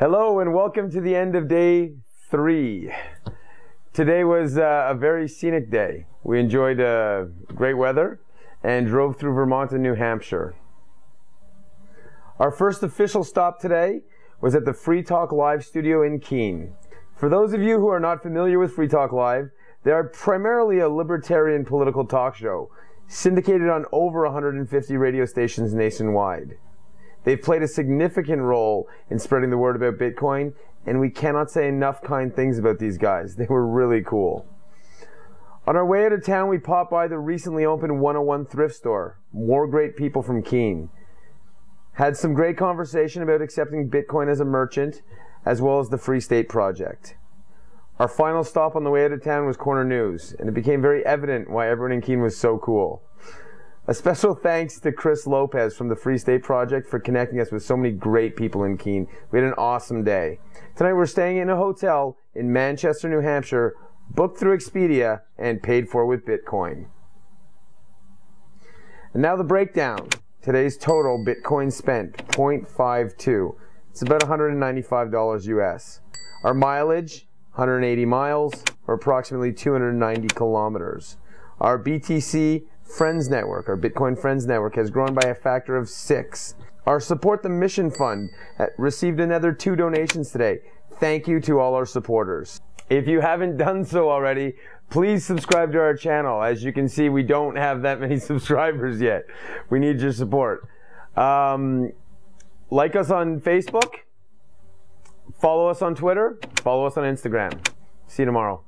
Hello and welcome to the end of day 3. Today was a very scenic day. We enjoyed great weather and drove through Vermont and New Hampshire. Our first official stop today was at the Free Talk Live studio in Keene. For those of you who are not familiar with Free Talk Live, they are primarily a libertarian political talk show, syndicated on over 150 radio stations nationwide. They've played a significant role in spreading the word about Bitcoin, and we cannot say enough kind things about these guys. They were really cool. On our way out of town, we popped by the recently opened 101 thrift store. More great people from Keene. Had some great conversation about accepting Bitcoin as a merchant, as well as the Free State Project. Our final stop on the way out of town was Corner News, and it became very evident why everyone in Keene was so cool. A special thanks to Chris Lopez from the Free State Project for connecting us with so many great people in Keene. We had an awesome day. Tonight we're staying in a hotel in Manchester, New Hampshire, booked through Expedia and paid for with Bitcoin. And now the breakdown. Today's total Bitcoin spent, 0.52. It's about $195 US. Our mileage, 180 miles, or approximately 290 kilometers. Our BTC Friends Network, our Bitcoin Friends Network, has grown by a factor of 6. Our Support the Mission Fund received another 2 donations today. Thank you to all our supporters. If you haven't done so already, please subscribe to our channel. As you can see, we don't have that many subscribers yet. We need your support. Like us on Facebook, follow us on Twitter, follow us on Instagram. See you tomorrow.